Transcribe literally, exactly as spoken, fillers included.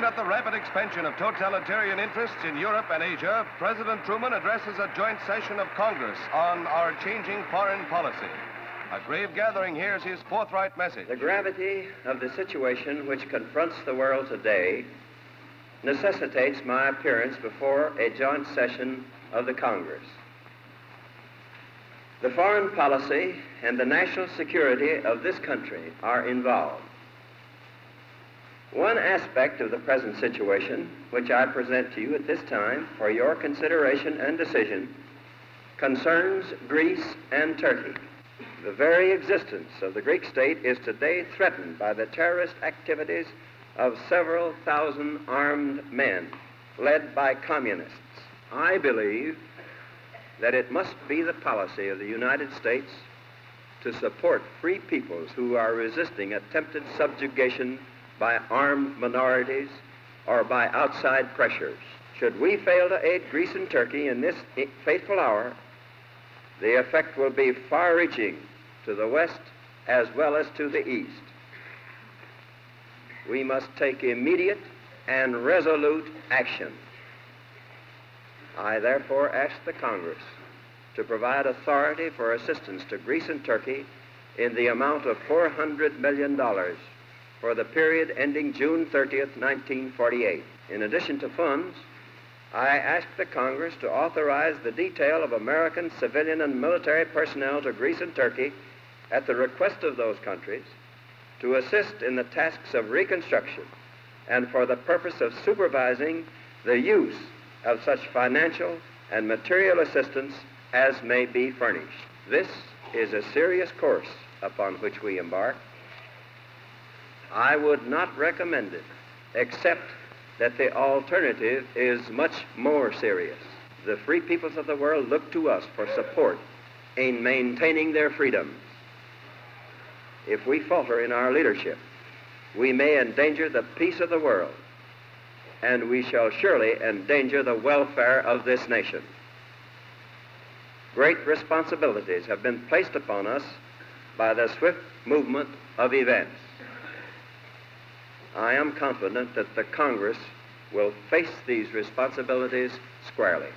Stunned at the rapid expansion of totalitarian interests in Europe and Asia, President Truman addresses a joint session of Congress on our changing foreign policy. A grave gathering hears his forthright message. The gravity of the situation which confronts the world today necessitates my appearance before a joint session of the Congress. The foreign policy and the national security of this country are involved. One aspect of the present situation, which I present to you at this time for your consideration and decision, concerns Greece and Turkey. The very existence of the Greek state is today threatened by the terrorist activities of several thousand armed men led by communists. I believe that it must be the policy of the United States to support free peoples who are resisting attempted subjugation by armed minorities or by outside pressures. Should we fail to aid Greece and Turkey in this fateful hour, the effect will be far-reaching to the West as well as to the East. We must take immediate and resolute action. I therefore ask the Congress to provide authority for assistance to Greece and Turkey in the amount of four hundred million dollars for the period ending June thirtieth, nineteen forty-eight. In addition to funds, I ask the Congress to authorize the detail of American civilian and military personnel to Greece and Turkey at the request of those countries to assist in the tasks of reconstruction and for the purpose of supervising the use of such financial and material assistance as may be furnished. This is a serious course upon which we embark. I would not recommend it, except that the alternative is much more serious. The free peoples of the world look to us for support in maintaining their freedoms. If we falter in our leadership, we may endanger the peace of the world, and we shall surely endanger the welfare of this nation. Great responsibilities have been placed upon us by the swift movement of events. I am confident that the Congress will face these responsibilities squarely.